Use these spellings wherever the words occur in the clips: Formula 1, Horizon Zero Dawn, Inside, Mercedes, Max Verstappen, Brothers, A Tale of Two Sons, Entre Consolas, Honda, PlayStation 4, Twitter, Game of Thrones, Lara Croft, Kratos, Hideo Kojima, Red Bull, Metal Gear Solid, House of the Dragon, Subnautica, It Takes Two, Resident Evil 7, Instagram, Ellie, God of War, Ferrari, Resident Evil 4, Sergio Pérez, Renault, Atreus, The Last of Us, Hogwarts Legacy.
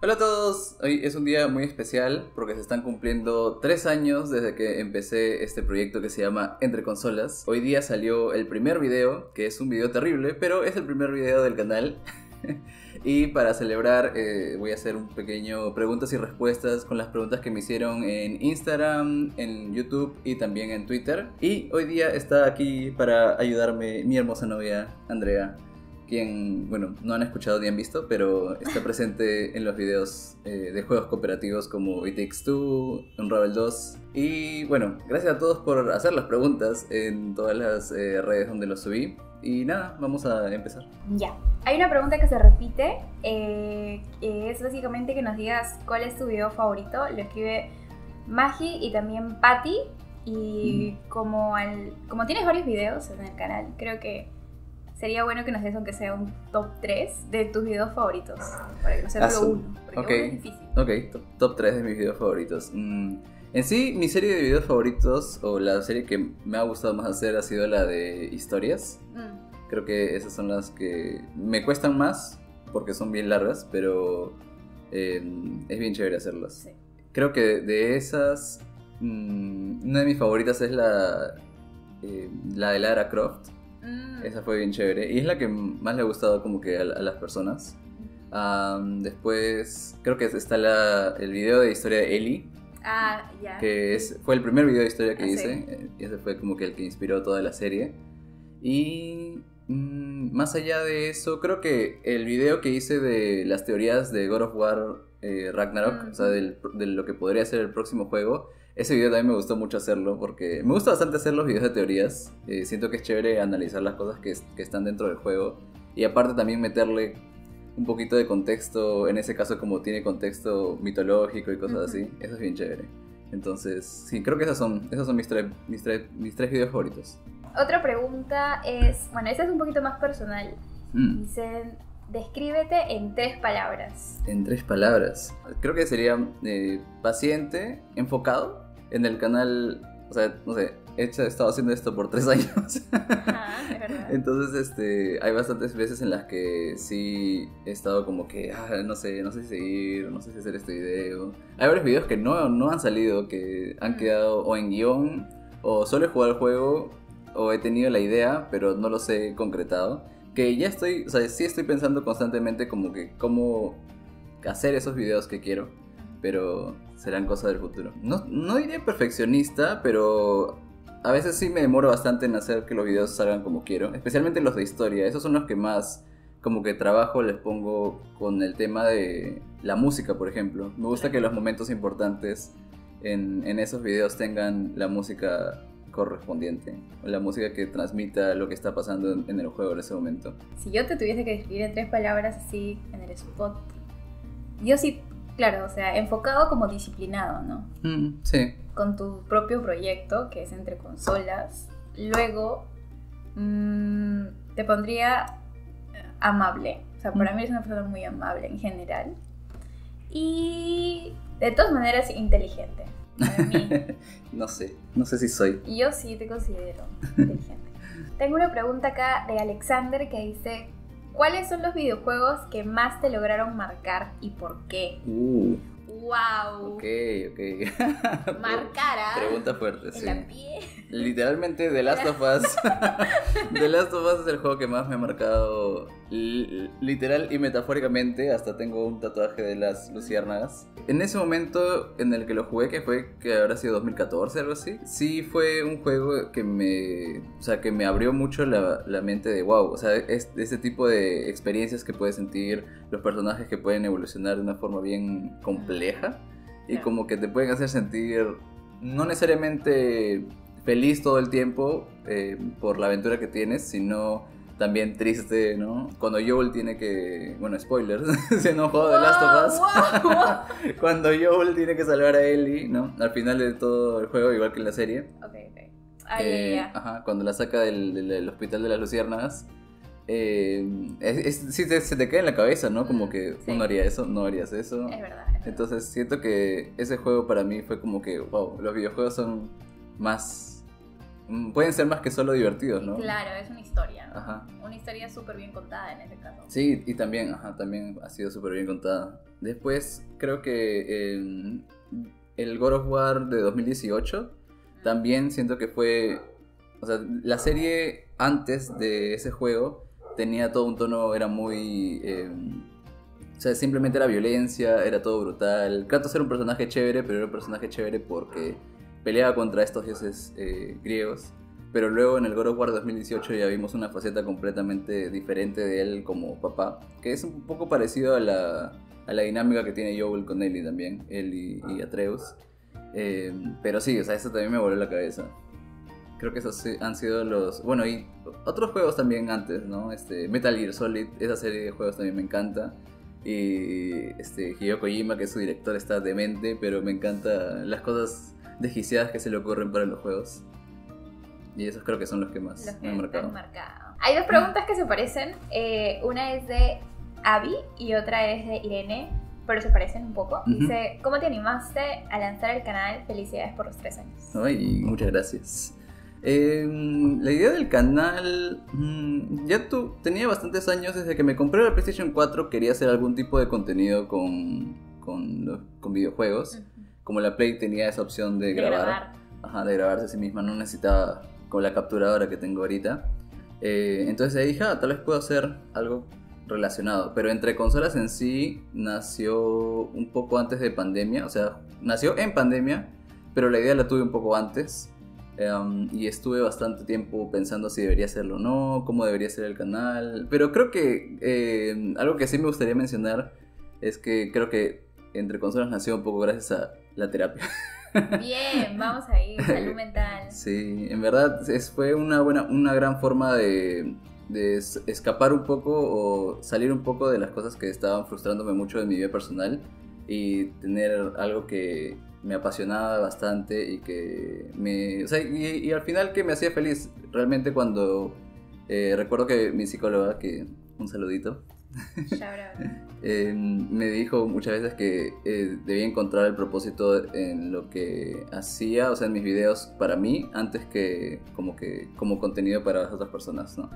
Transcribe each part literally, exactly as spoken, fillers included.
Hola a todos, hoy es un día muy especial porque se están cumpliendo tres años desde que empecé este proyecto que se llama Entre Consolas. Hoy día salió el primer video, que es un video terrible, pero es el primer video del canal. Y para celebrar eh, voy a hacer un pequeño preguntas y respuestas con las preguntas que me hicieron en Instagram, en YouTube y también en Twitter. Y hoy día está aquí para ayudarme mi hermosa novia, Andrea, quien, bueno, no han escuchado ni han visto, pero está presente en los videos eh, de juegos cooperativos como It Takes Two, Unravel dos. Y bueno, gracias a todos por hacer las preguntas en todas las eh, redes donde los subí. Y nada, vamos a empezar. Ya, hay una pregunta que se repite, eh, que es básicamente que nos digas cuál es tu video favorito. Lo escribe Magi y también Patty. Y mm. como, al, como tienes varios videos en el canal, creo que sería bueno que nos des aunque sea un top tres de tus videos favoritos, para que no sea solo uno, porque okay. Uno es difícil. Ok, top, top tres de mis videos favoritos. Mm. En sí, mi serie de videos favoritos, o la serie que me ha gustado más hacer, ha sido la de historias. Mm. Creo que esas son las que me cuestan más, porque son bien largas, pero eh, es bien chévere hacerlas. Sí. Creo que de esas, mm, una de mis favoritas es la, eh, la de Lara Croft. Mm. Esa fue bien chévere y es la que más le ha gustado como que a, a las personas. Um, después creo que está la, el video de historia de Ellie. Ah, ya. Yeah. Que es, fue el primer video de historia que ah, hice. Sí. Y ese fue como que el que inspiró toda la serie. Y mm, más allá de eso, creo que el video que hice de las teorías de God of War, eh, Ragnarok, mm. o sea, del, de lo que podría ser el próximo juego. Ese video también me gustó mucho hacerlo porque me gusta bastante hacer los videos de teorías. Eh, siento que es chévere analizar las cosas que, que están dentro del juego. Y aparte también meterle un poquito de contexto, en ese caso como tiene contexto mitológico y cosas uh-huh. así. Eso es bien chévere. Entonces, sí, creo que esas son, esos son mis, tre- mis, tre- mis tres videos favoritos. Otra pregunta es, bueno, esa es un poquito más personal. Mm. Dicen, descríbete en tres palabras. En tres palabras. Creo que sería eh, paciente, enfocado. En el canal, o sea, no sé, he, hecho, he estado haciendo esto por tres años. Ah, es verdad. Entonces, este, hay bastantes veces en las que sí he estado como que, ah, no sé, no sé si seguir, no sé si hacer este video. Hay varios videos que no, no han salido, que han mm. quedado o en guión, o solo he jugado el juego, o he tenido la idea, pero no los he concretado. Que ya estoy, o sea, sí estoy pensando constantemente como que cómo hacer esos videos que quiero. Pero serán cosas del futuro. No, no diré perfeccionista, pero a veces sí me demoro bastante en hacer que los videos salgan como quiero. Especialmente los de historia, esos son los que más como que trabajo les pongo con el tema de la música, por ejemplo. Me gusta que los momentos importantes en, en esos videos tengan la música correspondiente, la música que transmita lo que está pasando en, en el juego en ese momento. Si yo te tuviese que describir en tres palabras así en el spot, yo sí... Claro, o sea, enfocado como disciplinado, ¿no? Mm, sí. Con tu propio proyecto, que es Entre Consolas. Luego, mmm, te pondría amable. O sea, mm. para mí eres una persona muy amable en general. Y de todas maneras, inteligente. Para mí. no sé, no sé si soy. Yo sí te considero inteligente. Tengo una pregunta acá de Alexander que dice... ¿Cuáles son los videojuegos que más te lograron marcar y por qué? Uh, ¡Wow! Ok, ok. Marcar, ¿ah? Pregunta fuerte, sí. La piel. Literalmente The Last of Us. The Last of Us es el juego que más me ha marcado literal y metafóricamente. Hasta tengo un tatuaje de las luciérnagas. En ese momento en el que lo jugué, que fue, que habrá sido dos mil catorce o algo así, sí fue un juego que me, o sea, que me abrió mucho la, la mente de wow. O sea, es, este tipo de experiencias que puedes sentir, los personajes que pueden evolucionar de una forma bien compleja y como que te pueden hacer sentir no necesariamente... feliz todo el tiempo eh, por la aventura que tienes, sino también triste, ¿no? Cuando Joel tiene que... Bueno, spoilers, se enojó de wow, Last of Us. Wow, wow. Cuando Joel tiene que salvar a Ellie, ¿no? Al final de todo el juego, igual que en la serie. Ok, ok. Ay, eh, yeah. Ajá, cuando la saca del, del hospital de las luciérnagas. Eh, es, es, sí, se, se te queda en la cabeza, ¿no? Como que sí. uno haría eso, no harías eso. Es verdad, es verdad. Entonces siento que ese juego para mí fue como que, wow, los videojuegos son más... pueden ser más que solo divertidos, ¿no? Claro, es una historia, ¿no? Ajá. Una historia súper bien contada en ese caso. Sí, y también, ajá, también ha sido súper bien contada. Después, creo que el, el God of War de dos mil dieciocho, mm. también siento que fue... O sea, la serie antes de ese juego tenía todo un tono, era muy... Eh, o sea, simplemente era violencia, era todo brutal. Kratos era un personaje chévere, pero era un personaje chévere porque... peleaba contra estos dioses eh, griegos, pero luego en el God of War dos mil dieciocho ya vimos una faceta completamente diferente de él como papá, que es un poco parecido a la, a la dinámica que tiene Joel con Ellie también, él y, y Atreus, eh, pero sí, o sea, eso también me voló la cabeza. Creo que esos han sido los... Bueno, y otros juegos también antes, ¿no? Este, Metal Gear Solid, esa serie de juegos también me encanta. Y este, Hideo Kojima, que es su director, está demente, pero me encantan las cosas desquiciadas que se le ocurren para los juegos. Y esos creo que son los que más los que me han marcado. marcado. Hay dos preguntas que se parecen. Eh, una es de Abby y otra es de Irene, pero se parecen un poco. Uh-huh. Dice, ¿cómo te animaste a lanzar el canal? Felicidades por los tres años. Ay, muchas gracias. Eh, la idea del canal... Mmm, ya tu, tenía bastantes años. Desde que me compré la PlayStation cuatro quería hacer algún tipo de contenido con, con, con videojuegos. Uh-huh. Como la Play tenía esa opción de, de grabar, grabar. Ajá, de grabarse a sí misma, no necesitaba con la capturadora que tengo ahorita. Eh, entonces dije, ah, tal vez puedo hacer algo relacionado. Pero Entre Consolas en sí nació un poco antes de pandemia, o sea, nació en pandemia, pero la idea la tuve un poco antes. Um, y estuve bastante tiempo pensando si debería hacerlo o no, cómo debería ser el canal. Pero creo que eh, algo que sí me gustaría mencionar es que creo que Entre Consolas nació un poco gracias a la terapia. Bien, vamos ahí, salud mental. Sí, en verdad es, fue una buena, una gran forma de, de escapar un poco o salir un poco de las cosas que estaban frustrándome mucho en mi vida personal y tener algo que me apasionaba bastante y que me... O sea, y, y al final que me hacía feliz. Realmente cuando... Eh, recuerdo que mi psicóloga, que un saludito... eh, me dijo muchas veces que eh, debía encontrar el propósito en lo que hacía, o sea, en mis videos para mí, antes que como, que, como contenido para las otras personas, ¿no?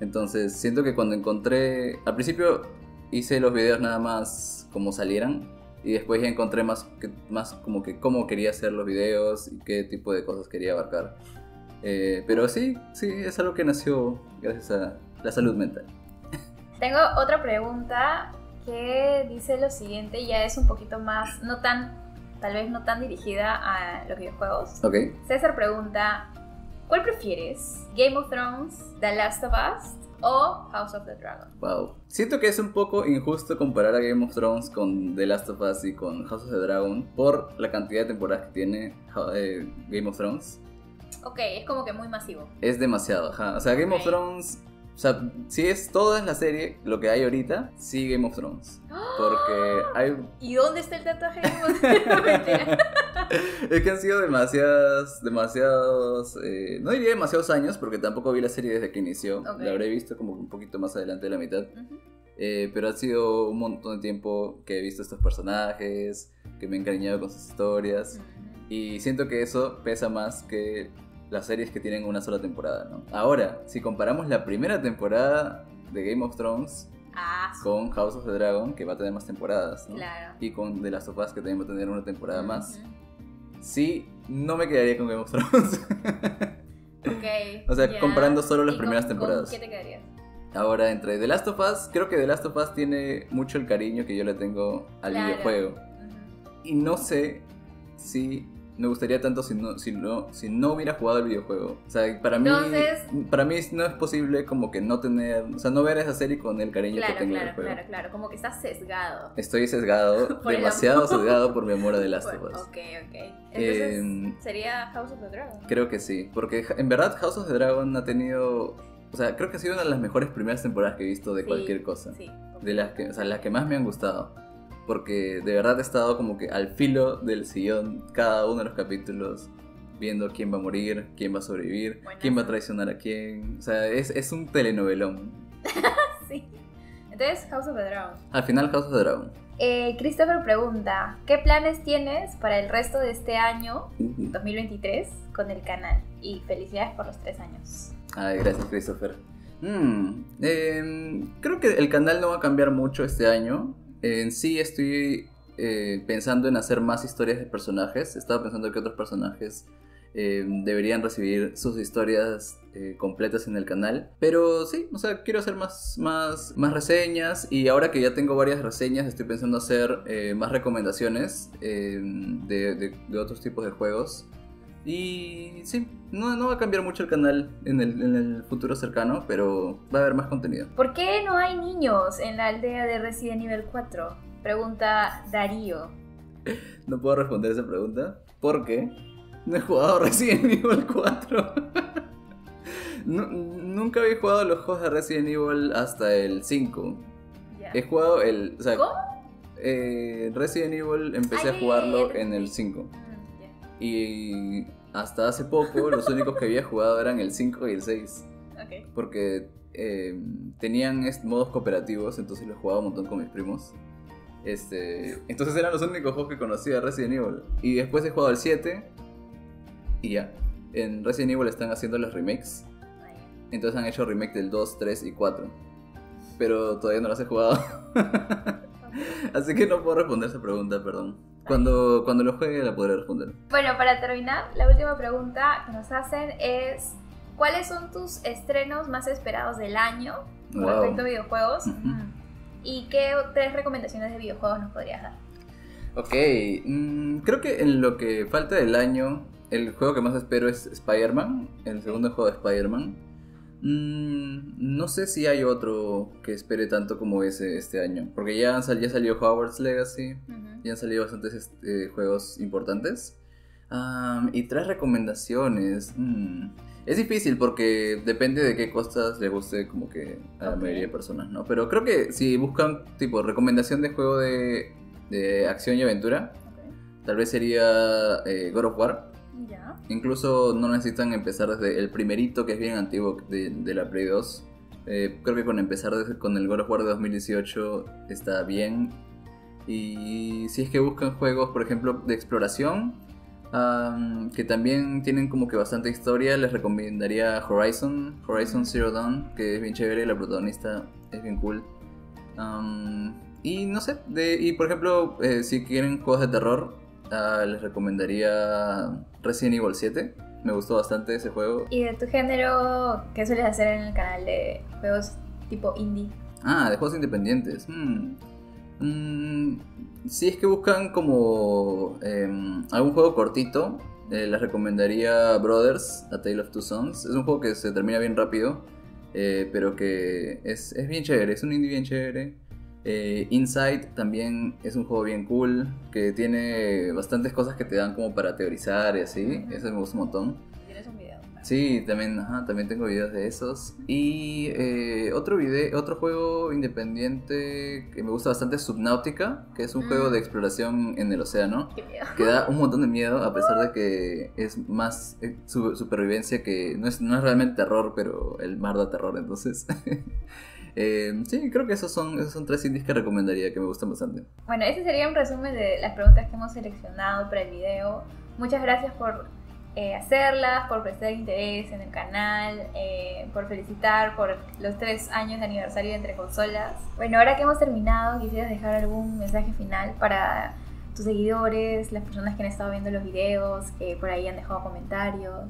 Entonces siento que cuando encontré... Al principio hice los videos nada más como salieran, y después ya encontré más, que, más como que cómo quería hacer los videos y qué tipo de cosas quería abarcar. eh, Pero sí, sí, es algo que nació gracias a la salud mental. Tengo otra pregunta que dice lo siguiente, ya es un poquito más, no tan, tal vez no tan dirigida a los videojuegos. Okay. César pregunta, ¿cuál prefieres? ¿Game of Thrones, The Last of Us o House of the Dragon? Wow, siento que es un poco injusto comparar a Game of Thrones con The Last of Us y con House of the Dragon por la cantidad de temporadas que tiene eh, Game of Thrones. Ok, es como que muy masivo. Es demasiado, ajá. O sea, Game okay. of Thrones... O sea, si es toda la serie, lo que hay ahorita, sí Game of Thrones. Porque hay... ¿Y dónde está el tatuaje de Game of Thrones? Es que han sido demasiadas, demasiados... Eh, no diría demasiados años, porque tampoco vi la serie desde que inició. Okay. La habré visto como un poquito más adelante de la mitad. Uh-huh. Eh, pero ha sido un montón de tiempo que he visto estos personajes, que me he encariñado con sus historias. Uh-huh. Y siento que eso pesa más que... las series que tienen una sola temporada, ¿no? Ahora, si comparamos la primera temporada de Game of Thrones ah, sí. con House of the Dragon, que va a tener más temporadas, ¿no? Claro. Y con The Last of Us, que también va a tener una temporada uh-huh. más. Sí, no me quedaría con Game of Thrones. Okay, o sea, yeah. comparando solo las primeras con, temporadas. ¿Con qué te quedarías? Ahora, entre The Last of Us, creo que The Last of Us tiene mucho el cariño que yo le tengo al claro. videojuego. Uh-huh. Y no sé si... me gustaría tanto si no, si no, si no hubiera jugado el videojuego. O sea, para mí, Entonces, para mí no es posible como que no tener, o sea, no ver esa serie con el cariño claro, que tengo claro, el juego. Claro, claro, como que estás sesgado. Estoy sesgado, demasiado sesgado por mi amor a The Last of Us. Ok, ok. Entonces, eh, ¿sería House of the Dragon? Creo que sí, porque en verdad House of the Dragon ha tenido, o sea, creo que ha sido una de las mejores primeras temporadas que he visto de sí, cualquier cosa. Sí. De las que, o sea, las que más me han gustado. Porque de verdad he estado como que al filo del sillón cada uno de los capítulos, viendo quién va a morir, quién va a sobrevivir, bueno, quién va a traicionar a quién. O sea, es, es un telenovelón. Sí. Entonces, House of the Dragon. Al final, House of the Dragon. Eh, Christopher pregunta, ¿qué planes tienes para el resto de este año, dos mil veintitrés, con el canal? Y felicidades por los tres años. Ay, gracias, Christopher. Mm, eh, creo que el canal no va a cambiar mucho este año. En sí estoy eh, pensando en hacer más historias de personajes. Estaba pensando que otros personajes eh, deberían recibir sus historias eh, completas en el canal. Pero sí, o sea, quiero hacer más, más, más reseñas. Y ahora que ya tengo varias reseñas, estoy pensando hacer eh, más recomendaciones eh, de, de, de otros tipos de juegos. Y sí, no, no va a cambiar mucho el canal en el, en el futuro cercano, pero va a haber más contenido. ¿Por qué no hay niños en la aldea de Resident Evil cuatro? Pregunta Darío. No puedo responder esa pregunta porque no he jugado Resident Evil cuatro. no, nunca había jugado los juegos de Resident Evil hasta el cinco. Yeah. He jugado el... O sea, ¿cómo? Eh, Resident Evil empecé Ay, a jugarlo el... en el cinco. Y hasta hace poco los únicos que había jugado eran el cinco y el seis. Okay. Porque eh, tenían modos cooperativos, entonces los jugaba un montón con mis primos. Este, entonces eran los únicos juegos que conocía de Resident Evil. Y después he jugado el siete y ya. En Resident Evil están haciendo los remakes. Entonces han hecho remake del dos, tres y cuatro. Pero todavía no las he jugado. Así que no puedo responder esa pregunta, perdón. Cuando, cuando lo juegue la podré responder. Bueno, para terminar, la última pregunta que nos hacen es ¿cuáles son tus estrenos más esperados del año con wow. respecto a videojuegos? Uh-huh. ¿Y qué tres recomendaciones de videojuegos nos podrías dar? Ok, mm, creo que en lo que falta del año, el juego que más espero es Spider-Man, el segundo juego de Spider-Man. Mm, no sé si hay otro que espere tanto como ese este año, porque ya, han sal, ya salió Hogwarts Legacy, uh-huh. ya han salido bastantes este, juegos importantes. Um, y tres recomendaciones. Mm. Es difícil porque depende de qué cosas le guste como que a la okay. mayoría de personas, ¿no? Pero creo que si buscan tipo recomendación de juego de, de acción y aventura, okay. tal vez sería eh, God of War. Yeah. Incluso no necesitan empezar desde el primerito, que es bien antiguo de, de la Play dos. Eh, creo que con empezar desde, con el God of War de dos mil dieciocho está bien. Y si es que buscan juegos, por ejemplo, de exploración, um, que también tienen como que bastante historia, les recomendaría Horizon, Horizon Zero Dawn, que es bien chévere, la protagonista es bien cool. Um, y no sé, de, y por ejemplo, eh, si quieren juegos de terror, Uh, les recomendaría Resident Evil siete. Me gustó bastante ese juego. ¿Y de tu género qué sueles hacer en el canal de juegos tipo indie? Ah, de juegos independientes. Hmm. Mm, si es que buscan como eh, algún juego cortito, eh, les recomendaría Brothers, A Tale of Two Sons. Es un juego que se termina bien rápido, eh, pero que es, es bien chévere, es un indie bien chévere. Eh, Inside también es un juego bien cool, que tiene bastantes cosas que te dan como para teorizar y así, uh-huh. eso me gusta un montón. ¿Tienes un video? ¿También? Sí, también, ajá, también tengo videos de esos. Y eh, otro, video, otro juego independiente que me gusta bastante es Subnautica, que es un uh-huh. juego de exploración en el océano. Qué miedo. Que da un montón de miedo, a pesar de que es más eh, su- supervivencia que... No es, no es realmente terror, pero el mar da terror, entonces... Eh, sí, creo que esos son, esos son tres indies que recomendaría, que me gustan bastante. Bueno, ese sería un resumen de las preguntas que hemos seleccionado para el video. Muchas gracias por eh, hacerlas, por prestar interés en el canal, eh, por felicitar por los tres años de aniversario de Entre Consolas. Bueno, ahora que hemos terminado, ¿quisieras dejar algún mensaje final para tus seguidores, las personas que han estado viendo los videos, que por ahí han dejado comentarios?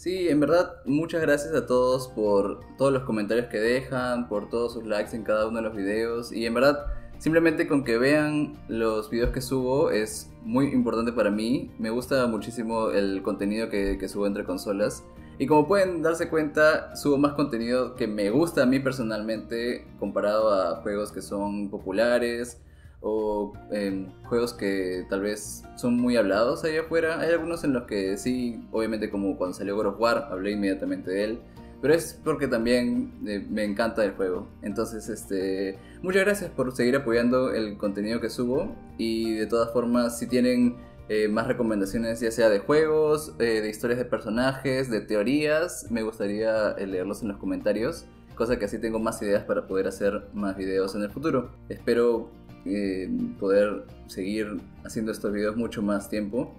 Sí, en verdad, muchas gracias a todos por todos los comentarios que dejan, por todos sus likes en cada uno de los videos. Y en verdad, simplemente con que vean los videos que subo es muy importante para mí. Me gusta muchísimo el contenido que, que subo Entre Consolas. Y como pueden darse cuenta, subo más contenido que me gusta a mí personalmente, comparado a juegos que son populares o eh, juegos que tal vez son muy hablados allá afuera. Hay algunos en los que sí, obviamente, como cuando salió God of War, hablé inmediatamente de él, pero es porque también eh, me encanta el juego. Entonces, este, muchas gracias por seguir apoyando el contenido que subo. Y de todas formas, si tienen eh, más recomendaciones, ya sea de juegos, eh, de historias de personajes, de teorías, me gustaría eh, leerlos en los comentarios, cosa que así tengo más ideas para poder hacer más videos en el futuro. Espero eh, poder seguir haciendo estos videos mucho más tiempo.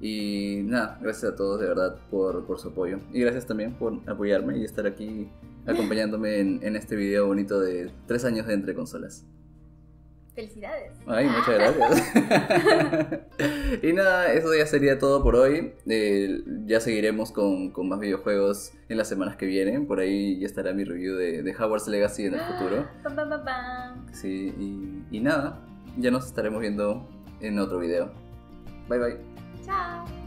Y nada, gracias a todos de verdad por, por su apoyo. Y gracias también por apoyarme y estar aquí acompañándome en, en este video bonito de tres años de Entre Consolas. ¡Felicidades! Ay, muchas gracias. Y nada, eso ya sería todo por hoy. Eh, ya seguiremos con, con más videojuegos en las semanas que vienen. Por ahí ya estará mi review de, de Hogwarts Legacy en el futuro. ¡Pam, pam, pam, pam! Sí, y, y nada, ya nos estaremos viendo en otro video. Bye, bye. Chao.